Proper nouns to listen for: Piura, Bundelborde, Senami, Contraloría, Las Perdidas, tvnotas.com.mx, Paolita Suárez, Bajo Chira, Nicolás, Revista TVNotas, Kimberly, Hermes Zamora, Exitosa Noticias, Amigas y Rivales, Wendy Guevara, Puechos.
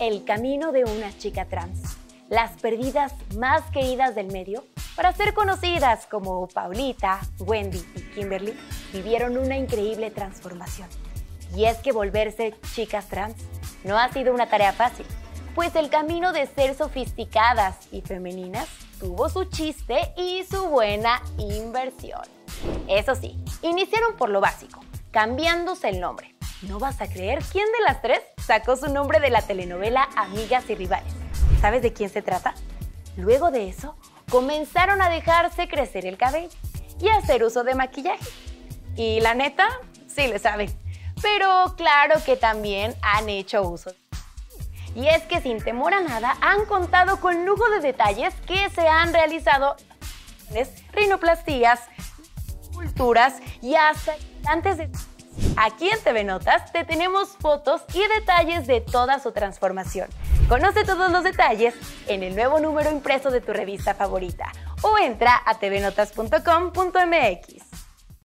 el camino de una chica trans, las perdidas más queridas del medio, para ser conocidas como Paolita, Wendy y Kimberly, vivieron una increíble transformación. Y es que volverse chicas trans no ha sido una tarea fácil, pues el camino de ser sofisticadas y femeninas tuvo su chiste y su buena inversión. Eso sí, iniciaron por lo básico, cambiándose el nombre. ¿No vas a creer quién de las tres sacó su nombre de la telenovela Amigas y Rivales? ¿Sabes de quién se trata? Luego de eso, comenzaron a dejarse crecer el cabello y a hacer uso de maquillaje. Y la neta, sí le saben. Pero claro que también han hecho uso. Y es que sin temor a nada han contado con lujo de detalles que se han realizado rinoplastías, culturas y hasta antes de... Aquí en TV Notas te tenemos fotos y detalles de toda su transformación. Conoce todos los detalles en el nuevo número impreso de tu revista favorita o entra a tvnotas.com.mx.